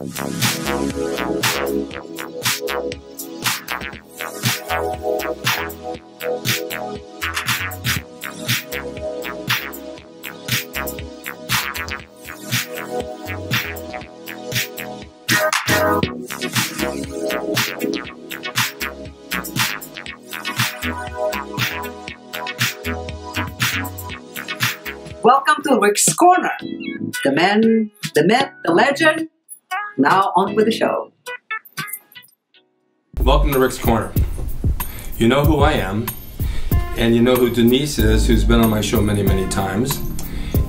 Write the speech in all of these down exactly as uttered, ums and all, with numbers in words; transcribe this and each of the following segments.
Welcome to Rick's Corner. The man, the myth, the legend. Now on with the show. Welcome to Rick's Corner. You know who I am, and you know who Denise is, who's been on my show many, many times.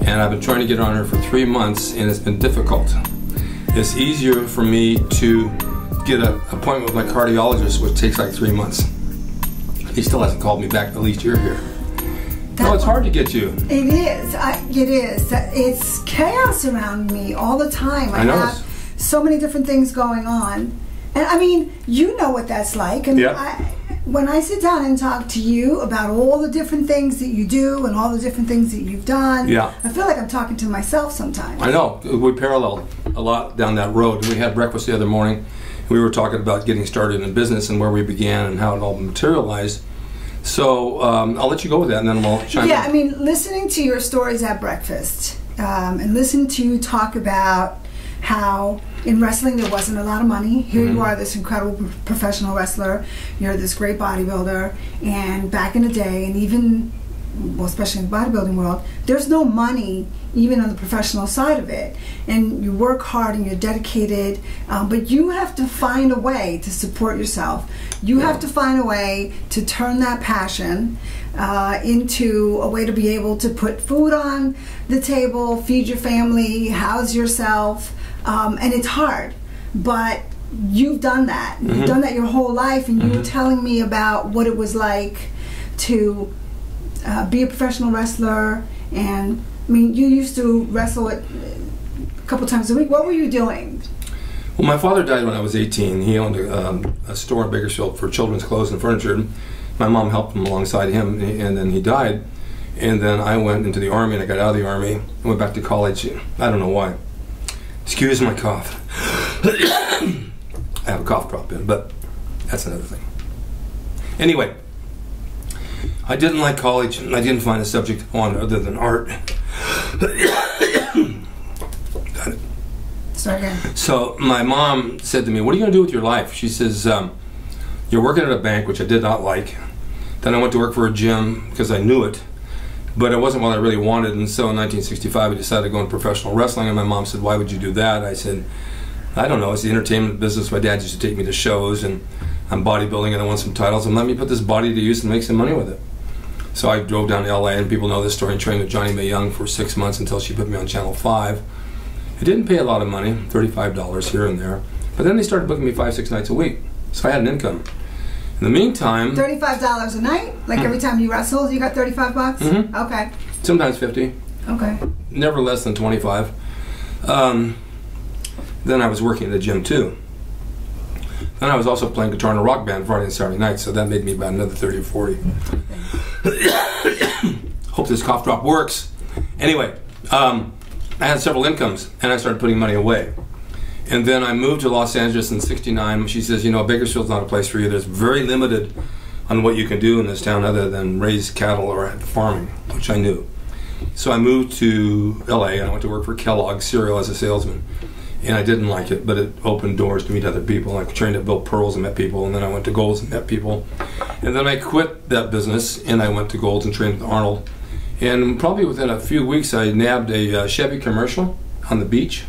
And I've been trying to get on her for three months, and it's been difficult. It's easier for me to get an appointment with my cardiologist, which takes like three months. He still hasn't called me back. At least you're here. No, it's hard to get you. It is. I, it is. It's chaos around me all the time. I, I know. Have so many different things going on. And I mean, you know what that's like. And yep. I, when I sit down and talk to you about all the different things that you do and all the different things that you've done, yeah. I feel like I'm talking to myself sometimes. I know. We paralleled a lot down that road. We had breakfast the other morning. We were talking about getting started in business and where we began and how it all materialized. So um, I'll let you go with that, and then we'll chime in. Yeah, I mean, listening to your stories at breakfast, um, and listening to you talk about how in wrestling there wasn't a lot of money. Here mm-hmm. you are, this incredible professional wrestler. You're this great bodybuilder, and back in the day, and even well, especially in the bodybuilding world, there's no money even on the professional side of it. And you work hard and you're dedicated, um, but you have to find a way to support yourself. You yeah. have to find a way to turn that passion uh, into a way to be able to put food on the table, feed your family, house yourself, um, and it's hard. But you've done that. Mm-hmm. You've done that your whole life, and mm-hmm. you were telling me about what it was like to Uh, be a professional wrestler. And I mean, you used to wrestle it a couple times a week. What were you doing? Well, my father died when I was eighteen. He owned a, um, a store in Bakersfield for children's clothes and furniture. My mom helped him alongside him, and then he died. And then I went into the Army, and I got out of the Army and went back to college. I don't know why. Excuse my cough. I have a cough drop in, but that's another thing. Anyway, I didn't like college, and I didn't find a subject on other than art. Got it. Sorry. So my mom said to me, what are you going to do with your life? She says, um, you're working at a bank, which I did not like. Then I went to work for a gym because I knew it, but it wasn't what I really wanted. And so in nineteen sixty-five, I decided to go into professional wrestling, and my mom said, why would you do that? I said, I don't know. It's the entertainment business. My dad used to take me to shows, and I'm bodybuilding, and I want some titles, and let me put this body to use and make some money with it. So I drove down to L A, and people know this story, and trained with Johnny May Young for six months until she put me on Channel five. It didn't pay a lot of money, thirty-five dollars here and there, but then they started booking me five, six nights a week, so I had an income. In the meantime... thirty-five dollars a night? Like mm-hmm. every time you wrestled, you got thirty-five bucks? Mm-hmm. Okay. Sometimes fifty. Okay. Never less than twenty-five. Um, then I was working at a gym, too. Then I was also playing guitar in a rock band Friday and Saturday nights, so that made me about another thirty or forty. Hope this cough drop works. Anyway, um, I had several incomes, and I started putting money away. And then I moved to Los Angeles in sixty-nine. She says, you know, Bakersfield's not a place for you. There's very limited on what you can do in this town other than raise cattle or farming, which I knew. So I moved to L A, and I went to work for Kellogg's cereal as a salesman. And I didn't like it, but it opened doors to meet other people. I trained at Bill Pearls and met people, and then I went to Gold's and met people. And then I quit that business, and I went to Gold's and trained with Arnold. And probably within a few weeks, I nabbed a uh, Chevy commercial on the beach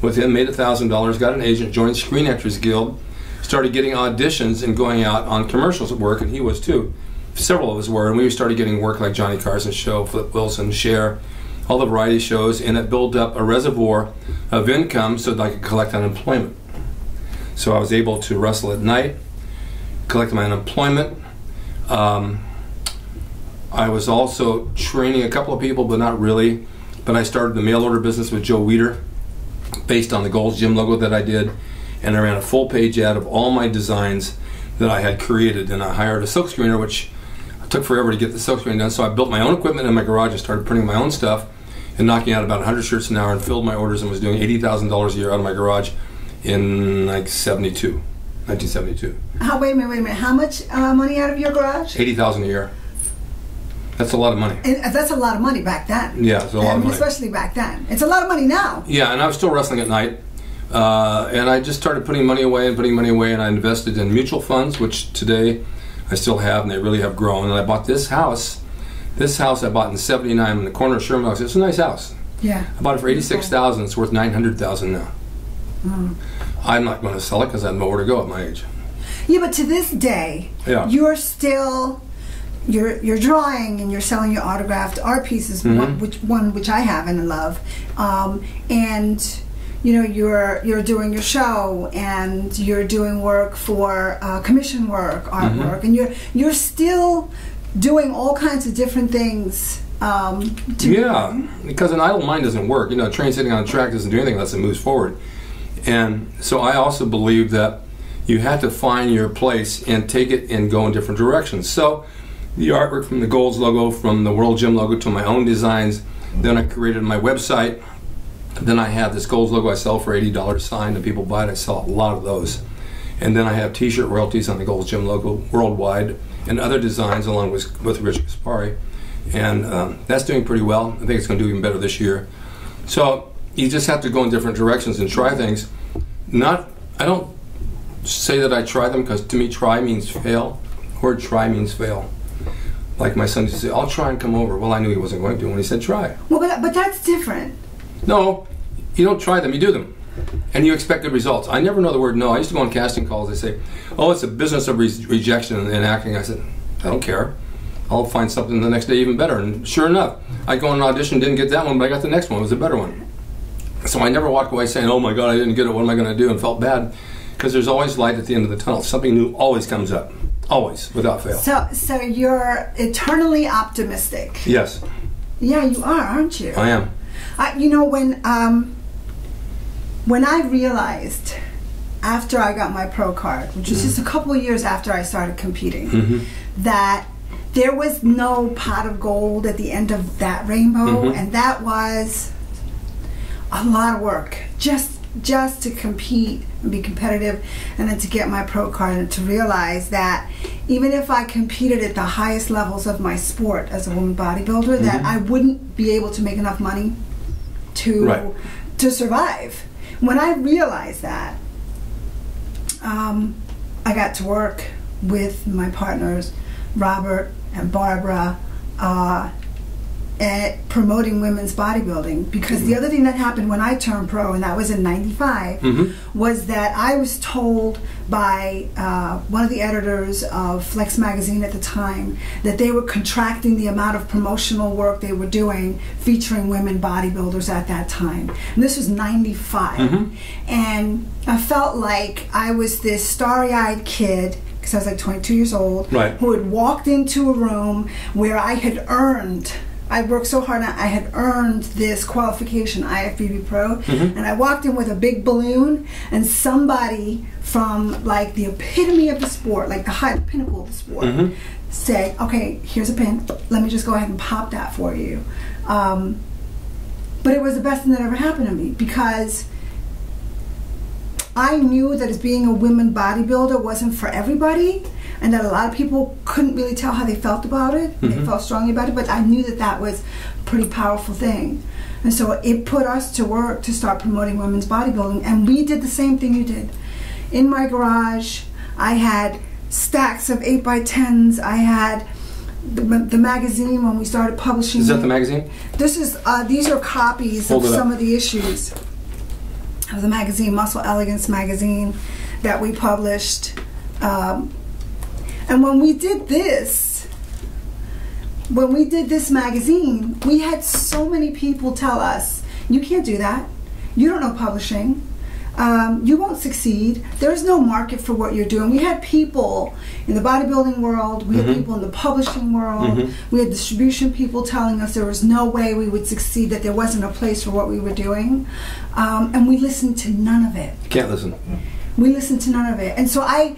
with him, made a thousand dollars, got an agent, joined Screen Actors Guild, started getting auditions and going out on commercials at work, and he was too. Several of us were, and we started getting work like Johnny Carson's show, Flip Wilson, Cher, all the variety shows, and it built up a reservoir of income so that I could collect unemployment. So I was able to wrestle at night, collect my unemployment. Um, I was also training a couple of people, but not really. But I started the mail order business with Joe Weider, based on the Gold's Gym logo that I did, and I ran a full page ad of all my designs that I had created, and I hired a silk screener, which took forever to get the silk screen done, so I built my own equipment in my garage and started printing my own stuff and knocking out about a hundred shirts an hour and filled my orders and was doing eighty thousand dollars a year out of my garage in like seventy-two, nineteen seventy-two. How, wait a minute, wait a minute. How much uh, money out of your garage? eighty thousand dollars a year. That's a lot of money. And that's a lot of money back then. Yeah, it's a lot um, of money. Especially back then. It's a lot of money now. Yeah, and I was still wrestling at night. Uh, and I just started putting money away and putting money away, and I invested in mutual funds, which today I still have, and they really have grown. And I bought this house. This house I bought in seventy-nine in the corner of Sherman Oaks. It's a nice house. Yeah. I bought it for eighty-six thousand dollars. It's worth nine hundred thousand dollars now. Mm. I'm not going to sell it because I have nowhere to go at my age. Yeah, but to this day, yeah. you're still... You're, you're drawing and you're selling your autographed art pieces, mm-hmm. one, which one which I have and love, um, and you know you're you're doing your show and you're doing work for uh, commission work, artwork, mm-hmm. and you're you're still doing all kinds of different things. Um, to yeah, because an idle mind doesn't work. You know, a train sitting on a track doesn't do anything unless it moves forward. And so I also believe that you have to find your place and take it and go in different directions. So. The artwork from the Gold's logo, from the World Gym logo to my own designs. Then I created my website. Then I have this Gold's logo I sell for eighty dollars signed, and people buy it. I sell a lot of those. And then I have t-shirt royalties on the Gold's Gym logo worldwide and other designs along with, with Rich Kaspari. And um, that's doing pretty well. I think it's going to do even better this year. So you just have to go in different directions and try things. Not, I don't say that I try them because to me try means fail. The word try means fail. Like my son used to say, I'll try and come over. Well, I knew he wasn't going to when he said try. Well, but, but that's different. No, you don't try them, you do them. And you expect good results. I never know the word no. I used to go on casting calls. They say, oh, it's a business of re rejection and acting. I said, I don't care. I'll find something the next day even better. And sure enough, I go on an audition, didn't get that one, but I got the next one. It was a better one. So I never walked away saying, oh my God, I didn't get it. What am I going to do? And felt bad. Because there's always light at the end of the tunnel. Something new always comes up. Always, without fail. So, so you're eternally optimistic. Yes. Yeah, you are, aren't you? I am. I, you know, when um, when I realized after I got my pro card, which was mm-hmm. just a couple of years after I started competing, mm-hmm. that there was no pot of gold at the end of that rainbow, mm-hmm. and that was a lot of work. Just. just to compete and be competitive, and then to get my pro card, and to realize that even if I competed at the highest levels of my sport as a woman bodybuilder, mm-hmm. that I wouldn't be able to make enough money to right. to survive. When I realized that, um, I got to work with my partners, Robert and Barbara, uh, at promoting women's bodybuilding, because mm-hmm. the other thing that happened when I turned pro, and that was in ninety-five, mm-hmm. was that I was told by uh, one of the editors of Flex magazine at the time that they were contracting the amount of promotional work they were doing featuring women bodybuilders at that time. And this was ninety-five. Mm-hmm. And I felt like I was this starry-eyed kid, because I was like twenty-two years old, right. who had walked into a room where I had earned I worked so hard, I had earned this qualification, I F B B Pro, mm-hmm. and I walked in with a big balloon, and somebody from like the epitome of the sport, like the high pinnacle of the sport, mm-hmm. said, okay, here's a pin, let me just go ahead and pop that for you. Um, but it was the best thing that ever happened to me, because I knew that as being a women bodybuilder wasn't for everybody, and that a lot of people couldn't really tell how they felt about it. Mm-hmm. They felt strongly about it, but I knew that that was a pretty powerful thing. And so it put us to work to start promoting women's bodybuilding, and we did the same thing you did. In my garage, I had stacks of eight by tens. I had the, the magazine when we started publishing. Is that it. The magazine? This is, uh, these are copies Hold of some up. of the issues of the magazine, Muscle Elegance magazine, that we published. Um, And when we did this, when we did this magazine, we had so many people tell us, you can't do that. You don't know publishing. Um, you won't succeed. There's no market for what you're doing. We had people in the bodybuilding world. We mm-hmm. had people in the publishing world. Mm-hmm. We had distribution people telling us there was no way we would succeed, that there wasn't a place for what we were doing. Um, and we listened to none of it. You can't listen. We listened to none of it. And so I...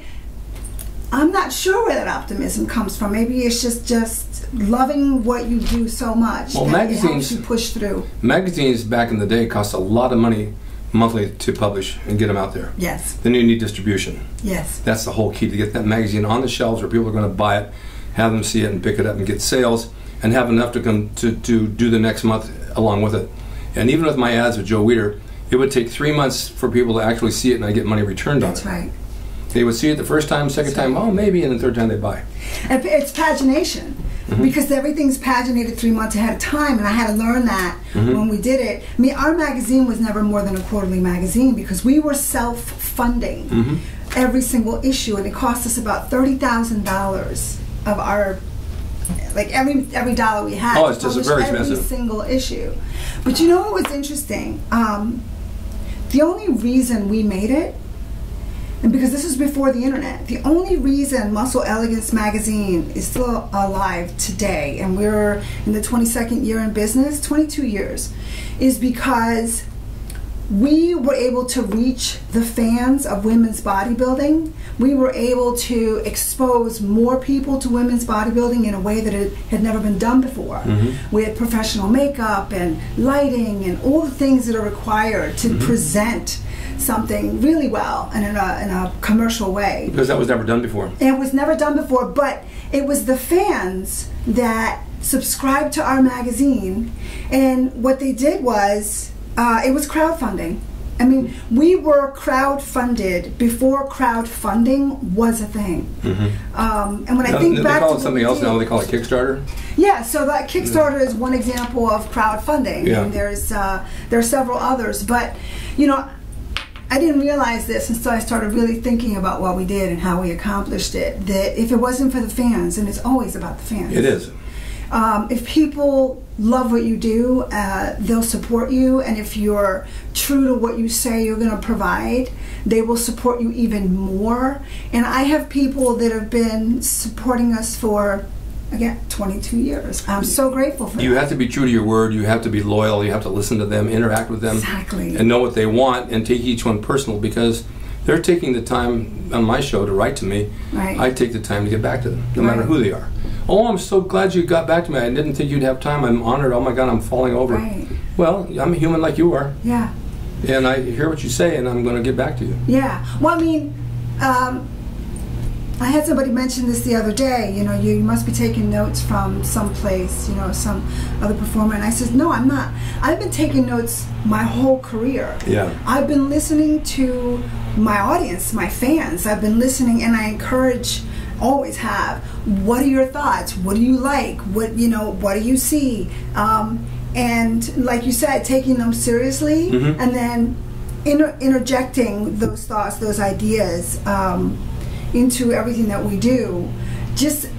I'm not sure where that optimism comes from. Maybe it's just just loving what you do so much well, that magazines, it helps you push through. Magazines back in the day cost a lot of money, monthly to publish and get them out there. Yes. Then you need distribution. Yes. That's the whole key, to get that magazine on the shelves where people are going to buy it, have them see it and pick it up and get sales, and have enough to come to, to do the next month along with it. And even with my ads with Joe Weider, it would take three months for people to actually see it and I get money returned on it. That's right. They would see it the first time, second time, oh maybe, and the third time they buy. It's pagination. Mm-hmm. Because everything's paginated three months ahead of time, and I had to learn that mm-hmm. when we did it. I mean, our magazine was never more than a quarterly magazine because we were self-funding mm-hmm. every single issue, and it cost us about thirty thousand dollars of our, like every every dollar we had. Oh, it's just very expensive. Every single issue. But you know what was interesting? Um, the only reason we made it, and because this was before the internet, the only reason Muscle Elegance magazine is still alive today, and we're in the twenty-second year in business, twenty-two years, is because we were able to reach the fans of women's bodybuilding. We were able to expose more people to women's bodybuilding in a way that it had never been done before. Mm-hmm. We had professional makeup and lighting and all the things that are required to mm-hmm. present something really well and in a, in a commercial way. Because that was never done before. It was never done before, but it was the fans that subscribed to our magazine, and what they did was, Uh, it was crowdfunding. I mean, we were crowdfunded before crowdfunding was a thing. Mm-hmm. um, and when no, I think they back call to it something else now, they call it Kickstarter. Yeah, so that Kickstarter is one example of crowdfunding. Yeah. And there's uh, there are several others, but you know, I didn't realize this until I started really thinking about what we did and how we accomplished it. That if it wasn't for the fans, and it's always about the fans. It is. Um, if people love what you do, uh, they'll support you, and if you're true to what you say you're going to provide, they will support you even more. And I have people that have been supporting us for, again, twenty-two years. I'm so grateful for that. You have to be true to your word, you have to be loyal, you have to listen to them, interact with them, exactly, and know what they want, and take each one personal, because they're taking the time on my show to write to me. Right. I take the time to get back to them, no right. matter who they are. Oh, I'm so glad you got back to me. I didn't think you'd have time. I'm honored. Oh my God, I'm falling over. Right. Well, I'm a human like you are. Yeah. And I hear what you say, and I'm going to get back to you. Yeah. Well, I mean, um, I had somebody mention this the other day. You know, you, you must be taking notes from someplace, you know, some other performer. And I said, no, I'm not. I've been taking notes my whole career. Yeah. I've been listening to my audience, my fans. I've been listening, and I encourage, always have, what are your thoughts, what do you like, what, you know, what do you see, um, and like you said, taking them seriously, mm-hmm. and then inter interjecting those thoughts, those ideas, um, into everything that we do, just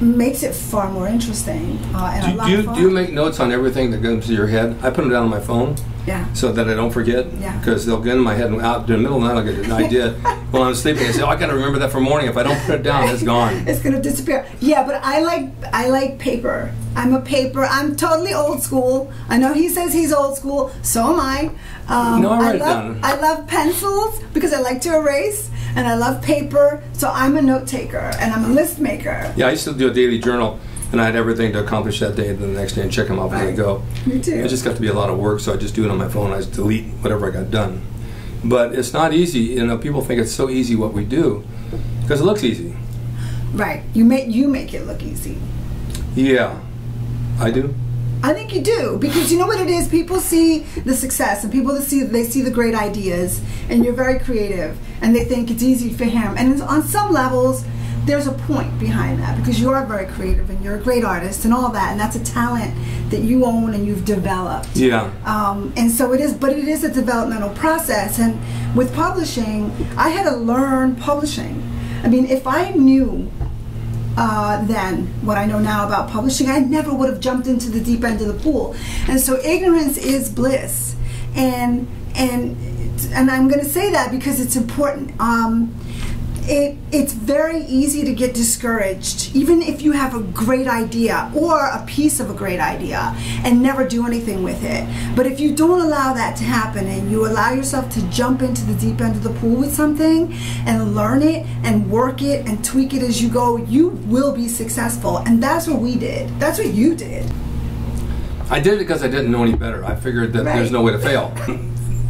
makes it far more interesting. Uh, and do, a lot do, of fun. Do you make notes on everything that goes to your head? I put them down on my phone. Yeah. So that I don't forget. Yeah. Because they'll get in my head, and out in the middle of the night I'll get an idea while I'm sleeping. I say, oh, I gotta remember that for morning. If I don't put it down, it's gone. It's gonna disappear. Yeah, but I like I like paper. I'm a paper. I'm totally old school. I know he says he's old school. So am I. Um, no, I write I love, it down. I love pencils because I like to erase, and I love paper. So I'm a note taker and I'm a list maker. Yeah, I used to do a daily journal. And I had everything to accomplish that day, and then the next day, and check them off as I go. Me too. It just got to be a lot of work, so I just do it on my phone. I just delete whatever I got done. But it's not easy. You know, people think it's so easy what we do because it looks easy. Right. You make you make it look easy. Yeah, I do. I think you do, because you know what it is. People see the success, and people that see they see the great ideas, and you're very creative, and they think it's easy for him. And it's, on some levels, there's a point behind that, because you are very creative and you're a great artist and all that, and that's a talent that you own and you've developed. Yeah. Um, and so it is, but it is a developmental process. And with publishing, I had to learn publishing. I mean, if I knew uh, then what I know now about publishing, I never would have jumped into the deep end of the pool. And so ignorance is bliss. And and and I'm going to say that because it's important. Um, It, it's very easy to get discouraged, even if you have a great idea or a piece of a great idea, and never do anything with it. But if you don't allow that to happen, and you allow yourself to jump into the deep end of the pool with something and learn it and work it and tweak it as you go, you will be successful. And that's what we did. That's what you did. I did it because I didn't know any better. I figured that right. there's no way to fail.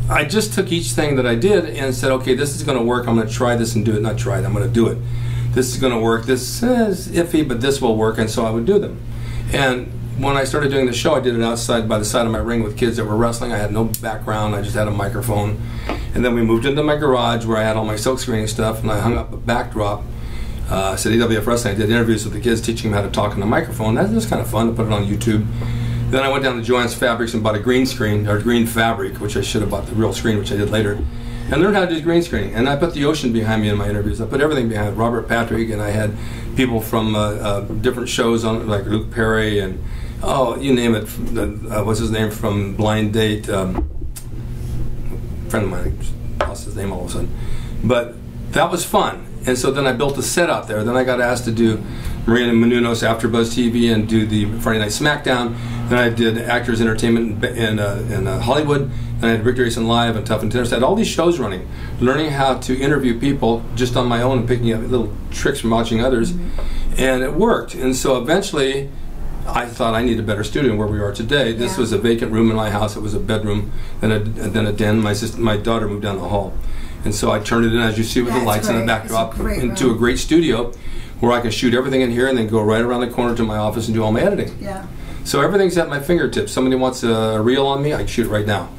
I just took each thing that I did and said, okay, this is going to work. I'm going to try this and do it. Not try it. I'm going to do it. This is going to work. This is iffy, but this will work. And so I would do them. And when I started doing the show, I did it outside by the side of my ring with kids that were wrestling. I had no background. I just had a microphone. And then we moved into my garage where I had all my silk screening stuff, and I hung up a backdrop. Uh, I said E W F Wrestling. I did interviews with the kids, teaching them how to talk on the microphone. That was kind of fun to put it on YouTube. Then I went down to Joanne's Fabrics and bought a green screen, or green fabric, which I should have bought the real screen, which I did later, and learned how to do green screening. And I put the ocean behind me in my interviews. I put everything behind Robert Patrick, and I had people from uh, uh, different shows on, like Luke Perry, and oh, you name it. The, uh, what's his name from Blind Date? Um, a friend of mine lost his name all of a sudden. But that was fun. And so then I built a set out there. Then I got asked to do Miranda Menounos after Buzz T V and do the Friday Night Smackdown. Then I did Actors Entertainment in, uh, in uh, Hollywood. Then I had Ric Drasin Live and Tough and Tender. So I had all these shows running, learning how to interview people just on my own and picking up little tricks from watching others. Mm-hmm. And it worked. And so eventually I thought I need a better studio than where we are today. This yeah. was a vacant room in my house. It was a bedroom, then a, then a den. My, sister, my daughter moved down the hall. And so I turned it in, as you see, with That's the lights right. and the backdrop a into room. a great studio where I can shoot everything in here and then go right around the corner to my office and do all my editing. Yeah. So everything's at my fingertips. Somebody wants a reel on me, I can shoot it right now.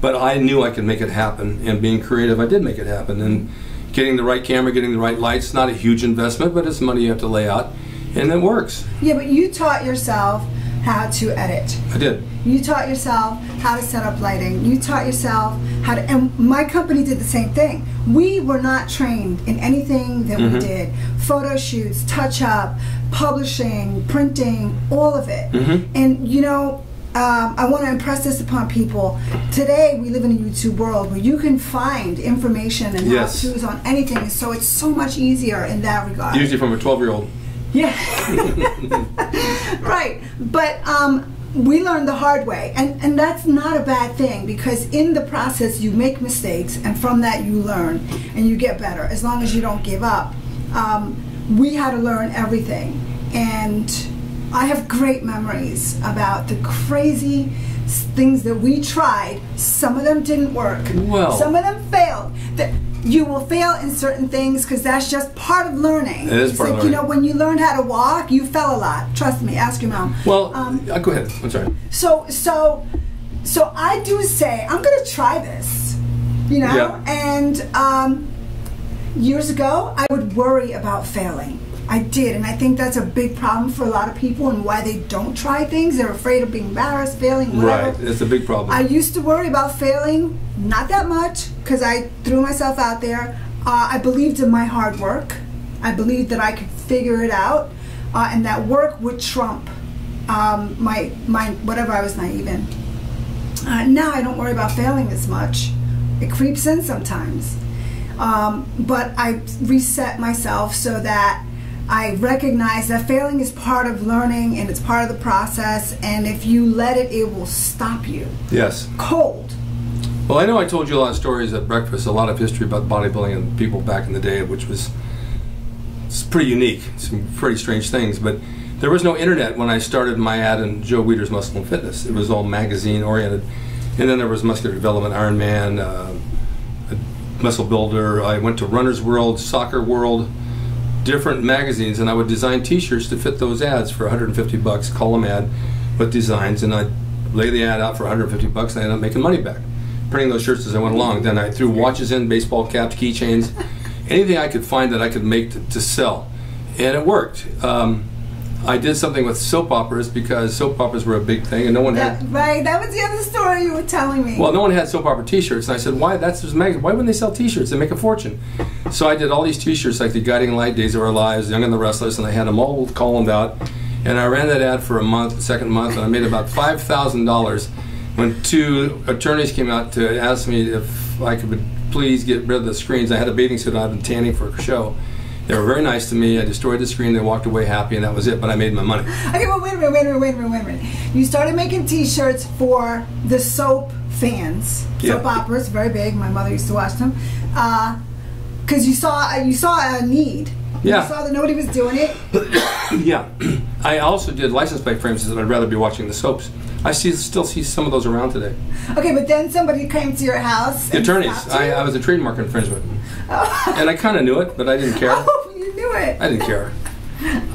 But I knew I could make it happen, and being creative, I did make it happen. And getting the right camera, getting the right lights, not a huge investment, but it's money you have to lay out, and it works. Yeah, but you taught yourself how to edit. I did. You taught yourself how to set up lighting. You taught yourself how to, and my company did the same thing. We were not trained in anything that mm-hmm. we did. Photo shoots, touch up, publishing, printing, all of it. Mm-hmm. And you know, Um, I want to impress this upon people. Today we live in a YouTube world where you can find information and yes. how-tos on anything, so it's so much easier in that regard. Usually from a twelve-year-old. Yeah. Right. But um, we learned the hard way, and, and that's not a bad thing, because in the process you make mistakes, and from that you learn, and you get better, as long as you don't give up. Um, we had to learn everything, and I have great memories about the crazy things that we tried. Some of them didn't work. Well, some of them failed. The, you will fail in certain things because that's just part of learning. It is it's part like, of learning. You know, when you learned how to walk, you fell a lot. Trust me. Ask your mom. Well, um, go ahead. I'm sorry. So, so, so I do say I'm going to try this. You know, yeah. and um, years ago I would worry about failing. I did, and I think that's a big problem for a lot of people and why they don't try things. They're afraid of being embarrassed, failing, whatever. Right, it's a big problem. I used to worry about failing, not that much, because I threw myself out there. Uh, I believed in my hard work. I believed that I could figure it out, uh, and that work would trump um, my, my whatever I was naive in. Uh, now I don't worry about failing as much. It creeps in sometimes. Um, but I reset myself so that I recognize that failing is part of learning, and it's part of the process, and if you let it, it will stop you. Yes. Cold. Well, I know I told you a lot of stories at breakfast, a lot of history about bodybuilding and people back in the day, which was it's pretty unique, some pretty strange things, but there was no internet when I started my ad in Joe Weider's Muscle and Fitness. It was all magazine-oriented, and then there was Muscular Development, Iron Man, uh, Muscle Builder. I went to Runner's World, Soccer World, different magazines, and I would design t-shirts to fit those ads for a hundred fifty bucks, column ad with designs, and I'd lay the ad out for a hundred fifty bucks, and I ended up making money back, printing those shirts as I went along. Then I threw watches in, baseball caps, keychains, anything I could find that I could make to, to sell, and it worked. Um, I did something with soap operas because soap operas were a big thing, and no one that, had... Right, that was the other story you were telling me. Well, no one had soap opera t-shirts, and I said, why, that's just magazine. Why wouldn't they sell t-shirts? They make a fortune. So I did all these t-shirts, like the Guiding Light, Days of Our Lives, Young and the Restless, and I had them all columned out, and I ran that ad for a month, the second month, and I made about five thousand dollars when two attorneys came out to ask me if I could please get rid of the screens. I had a bathing suit on, I'd been tanning for a show. They were very nice to me. I destroyed the screen. They walked away happy, and that was it. But I made my money. Okay, well, wait a minute, wait a minute, wait a minute, wait a minute. You started making T-shirts for the soap fans, yeah. soap operas, very big. My mother used to watch them, because uh, you saw you saw a need, Yeah. You saw that nobody was doing it. Yeah. I also did license plate frames, and I'd rather be watching the soaps. I see, still see some of those around today. Okay, but then somebody came to your house. The attorneys. I, I was a trademark infringement. Oh. And I kind of knew it, but I didn't care. Oh, you knew it. I didn't care.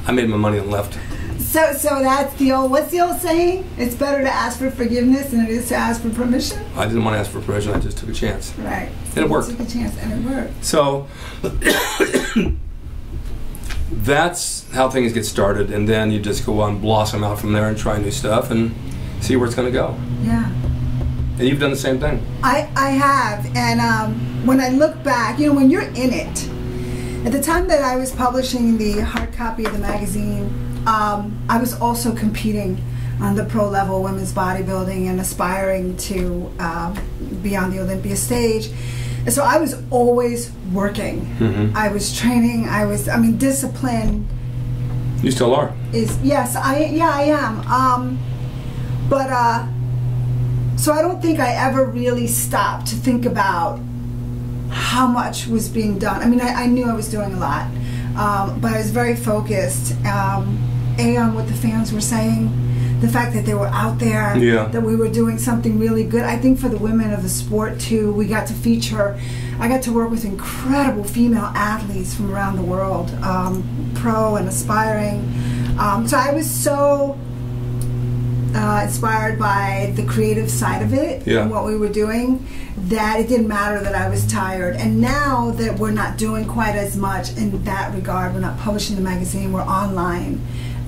I made my money and left. So, so that's the old, what's the old saying? It's better to ask for forgiveness than it is to ask for permission? I didn't want to ask for permission, I just took a chance. Right. And it worked. You took a chance, and it worked. So, that's how things get started, and then you just go on, blossom out from there and try new stuff and see where it's going to go. Yeah. And you've done the same thing. I, I have, and um, when I look back, you know, when you're in it, at the time that I was publishing the hard copy of the magazine, Um, I was also competing on the pro level women's bodybuilding and aspiring to uh, be on the Olympia stage. And so I was always working. Mm-hmm. I was training. I was, I mean, discipline. You still are. Is yes, I yeah I am. Um, but uh, so I don't think I ever really stopped to think about how much was being done. I mean, I, I knew I was doing a lot, um, but I was very focused. Um, A, on what the fans were saying, the fact that they were out there, yeah. that we were doing something really good. I think for the women of the sport too, we got to feature, I got to work with incredible female athletes from around the world, um, pro and aspiring. Um, so I was so uh, inspired by the creative side of it yeah. and what we were doing, that it didn't matter that I was tired. And now that we're not doing quite as much in that regard, we're not publishing the magazine, we're online.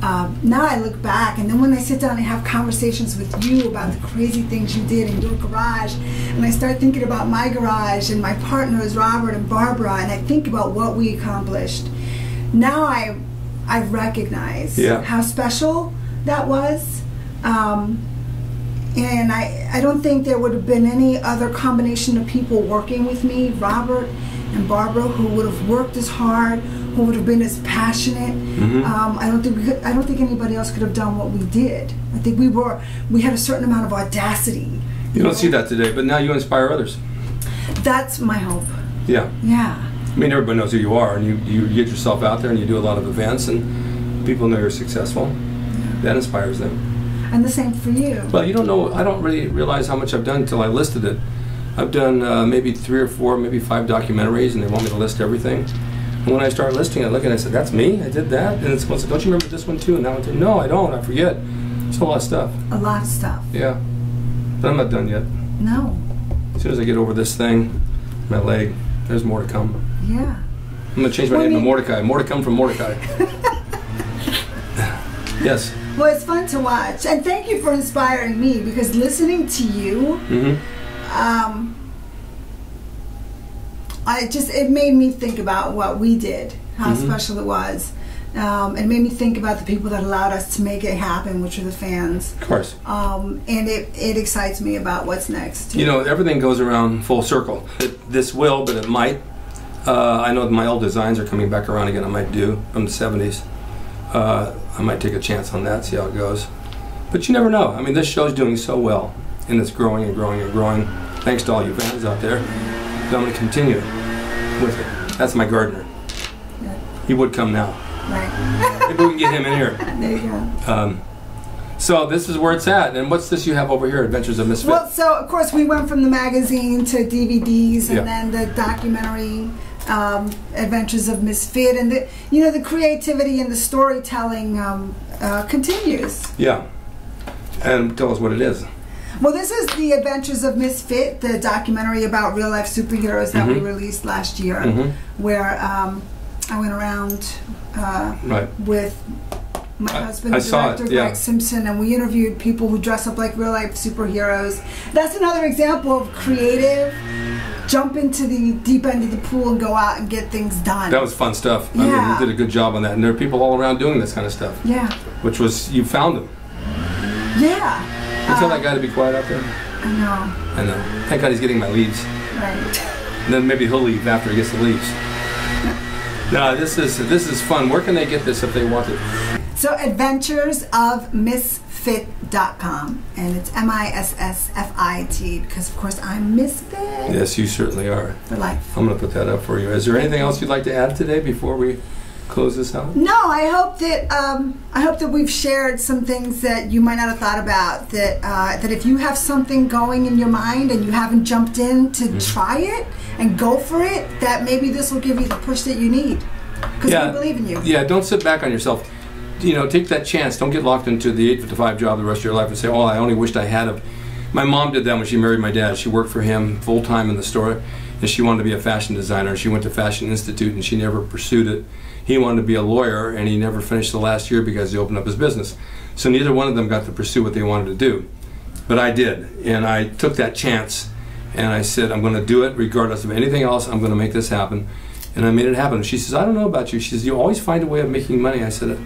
Um, now I look back, and then when I sit down and have conversations with you about the crazy things you did in your garage, and I start thinking about my garage and my partners, Robert and Barbara, and I think about what we accomplished, now I, I recognize yeah. how special that was. Um, and I, I don't think there would have been any other combination of people working with me, Robert and Barbara, who would have worked as hard, who would have been as passionate. Mm-hmm. um, I don't think we could, I don't think anybody else could have done what we did. I think we were we had a certain amount of audacity. You don't know? See that today, but now you inspire others. That's my hope. Yeah. Yeah. I mean, everybody knows who you are, and you, you get yourself out there, and you do a lot of events, and people know you're successful. Yeah. That inspires them. And the same for you. Well, you don't know. I don't really realize how much I've done until I listed it. I've done uh, maybe three or four, maybe five documentaries, and they want me to list everything. And when I start listing, I look and I said, "That's me. I did that." And it's supposed to. Don't you remember this one too? And that one too? No, I don't. I forget. It's a lot of stuff. A lot of stuff. Yeah, but I'm not done yet. No. As soon as I get over this thing, my leg, there's more to come. Yeah. I'm gonna change my well, name I mean, to Mordecai. More to come from Mordecai. Yes. Well, it's fun to watch, and thank you for inspiring me, because listening to you, mm-hmm. um. I just, it made me think about what we did, how mm-hmm. special it was. Um, it made me think about the people that allowed us to make it happen, which are the fans. Of course. Um, and it, it excites me about what's next. You know, everything goes around full circle. It, this will, but it might. Uh, I know that my old designs are coming back around again. I might do from the seventies. Uh, I might take a chance on that, see how it goes. But you never know. I mean, this show's doing so well, and it's growing and growing and growing. Thanks to all you fans out there. I'm going to continue with it. That's my gardener. Yeah. He would come now. Right. Maybe we can get him in here. There you go. Um, so this is where it's at. And what's this you have over here, Adventures of Misfit? Well, so of course we went from the magazine to D V Ds, and yeah. then the documentary um, Adventures of Misfit, and the, you know, the creativity and the storytelling um, uh, continues. Yeah. And tell us what it is. Well, this is The Adventures of Misfit, the documentary about real-life superheroes that mm-hmm. we released last year, mm-hmm. where um, I went around uh, right. with my I, husband, I director it, yeah. Greg Simpson, and we interviewed people who dress up like real-life superheroes. That's another example of creative, jump into the deep end of the pool and go out and get things done. That was fun stuff. Yeah. I mean, you did a good job on that, and there are people all around doing this kind of stuff. Yeah. Which was, you found them. Yeah. You tell that guy to be quiet out there? I know. I know. Thank God he's getting my leaves. Right. And then maybe he'll leave after he gets the leaves. No, this is this is fun. Where can they get this if they want it? So adventures of misfit dot com, and it's M I S S F I T, because of course I'm misfit. Yes, you certainly are. For life. I'm going to put that up for you. Is there anything else you'd like to add today before we close this out? No, I hope that um, I hope that we've shared some things that you might not have thought about. That uh, that if you have something going in your mind and you haven't jumped in to mm-hmm. try it and go for it, that maybe this will give you the push that you need. Because yeah. we believe in you. Yeah, don't sit back on yourself. You know, take that chance. Don't get locked into the eight to five job the rest of your life and say, "Oh, I only wished I had a." My mom did that when she married my dad. She worked for him full time in the store, and she wanted to be a fashion designer. She went to Fashion Institute, and she never pursued it. He wanted to be a lawyer, and he never finished the last year because he opened up his business. So neither one of them got to pursue what they wanted to do. But I did, and I took that chance, and I said, I'm going to do it regardless of anything else. I'm going to make this happen. And I made it happen. She says, I don't know about you. She says, you always find a way of making money. I said,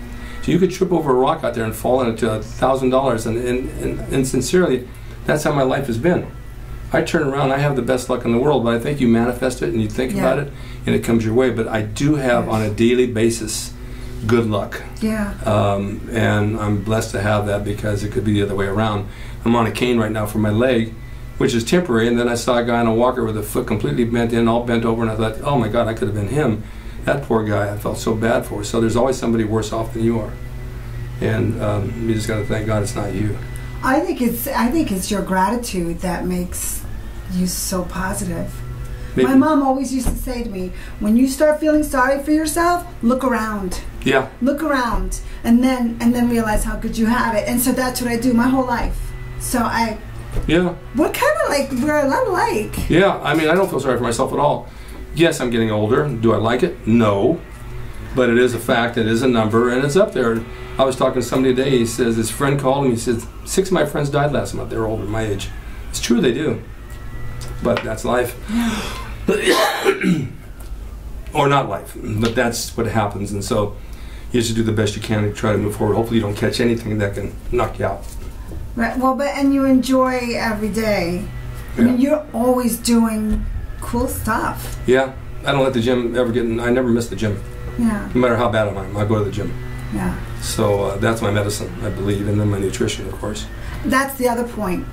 you could trip over a rock out there and fall into a thousand dollars, and, and, and sincerely, that's how my life has been. I turn around, I have the best luck in the world, but I think you manifest it and you think yeah. about it and it comes your way. But I do have yes. on a daily basis good luck. Yeah. Um, and I'm blessed to have that because it could be the other way around. I'm on a cane right now for my leg, which is temporary, and then I saw a guy on a walker with a foot completely bent in, all bent over, and I thought, oh my God, I could have been him. That poor guy I felt so bad for. So there's always somebody worse off than you are. And um, you just got to thank God it's not you. I think it's I think it's your gratitude that makes you so positive. Maybe. My mom always used to say to me, when you start feeling sorry for yourself, look around. Yeah. Look around and then and then realize how good you have it. And so that's what I do my whole life. So I Yeah. We're kind of like we're a lot alike. Yeah, I mean, I don't feel sorry for myself at all. Yes, I'm getting older. Do I like it? No. But it is a fact, it is a number, and it's up there. I was talking to somebody today, he says, his friend called him, he says, six of my friends died last month, they're older, my age. It's true, they do. But that's life. Or not life, but that's what happens. And so you just do the best you can and try to move forward. Hopefully you don't catch anything that can knock you out. Right, well, but, and you enjoy every day. Yeah. I mean, you're always doing cool stuff. Yeah, I don't let the gym ever get in, I never miss the gym. Yeah. No matter how bad I am, I go to the gym. Yeah. So uh, that's my medicine, I believe, and then my nutrition, of course. That's the other point.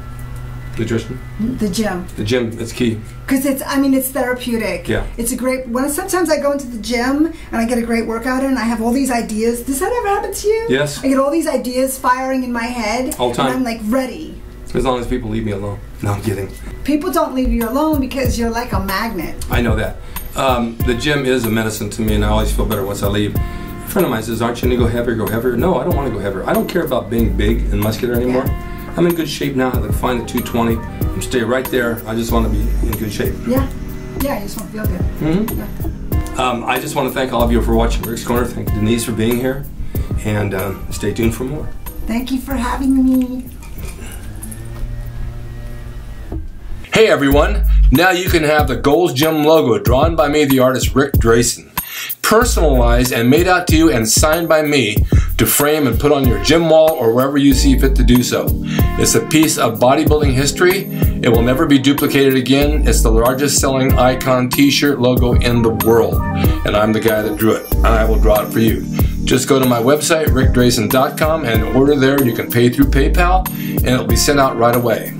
Nutrition? The gym. The gym, it's key. Because it's, I mean, it's therapeutic. Yeah. It's a great, when sometimes I go into the gym and I get a great workout in and I have all these ideas. Does that ever happen to you? Yes. I get all these ideas firing in my head. All the time. And I'm like ready. As long as people leave me alone. No, I'm kidding. People don't leave you alone because you're like a magnet. I know that. Um, the gym is a medicine to me, and I always feel better once I leave. A friend of mine says, aren't you going to go heavier, go heavier? No, I don't want to go heavier. I don't care about being big and muscular anymore. Yeah. I'm in good shape now. I look fine at two twenty. I'm stay right there. I just want to be in good shape. Yeah. Yeah, you just want to feel good. Mm-hmm. Yeah. Um, I just want to thank all of you for watching Rick's Corner. Thank Denise for being here. And um, stay tuned for more. Thank you for having me. Hey, everyone. Now you can have the Gold's Gym logo drawn by me, the artist Ric Drasin, personalized and made out to you and signed by me to frame and put on your gym wall or wherever you see fit to do so. It's a piece of bodybuilding history. It will never be duplicated again. It's the largest selling icon t-shirt logo in the world. And I'm the guy that drew it. And I will draw it for you. Just go to my website, rick drasin dot com, and order there. You can pay through PayPal and it'll be sent out right away.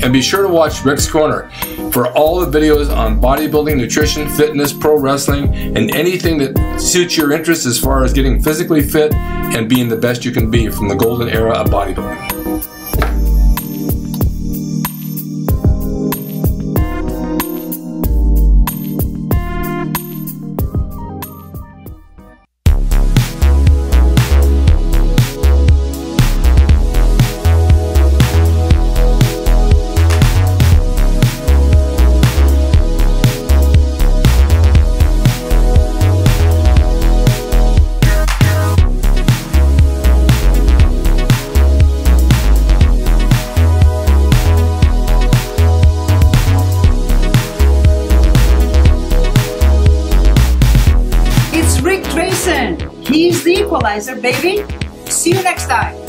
And be sure to watch Rick's Corner for all the videos on bodybuilding, nutrition, fitness, pro wrestling, and anything that suits your interests as far as getting physically fit and being the best you can be from the golden era of bodybuilding. Baby, see you next time.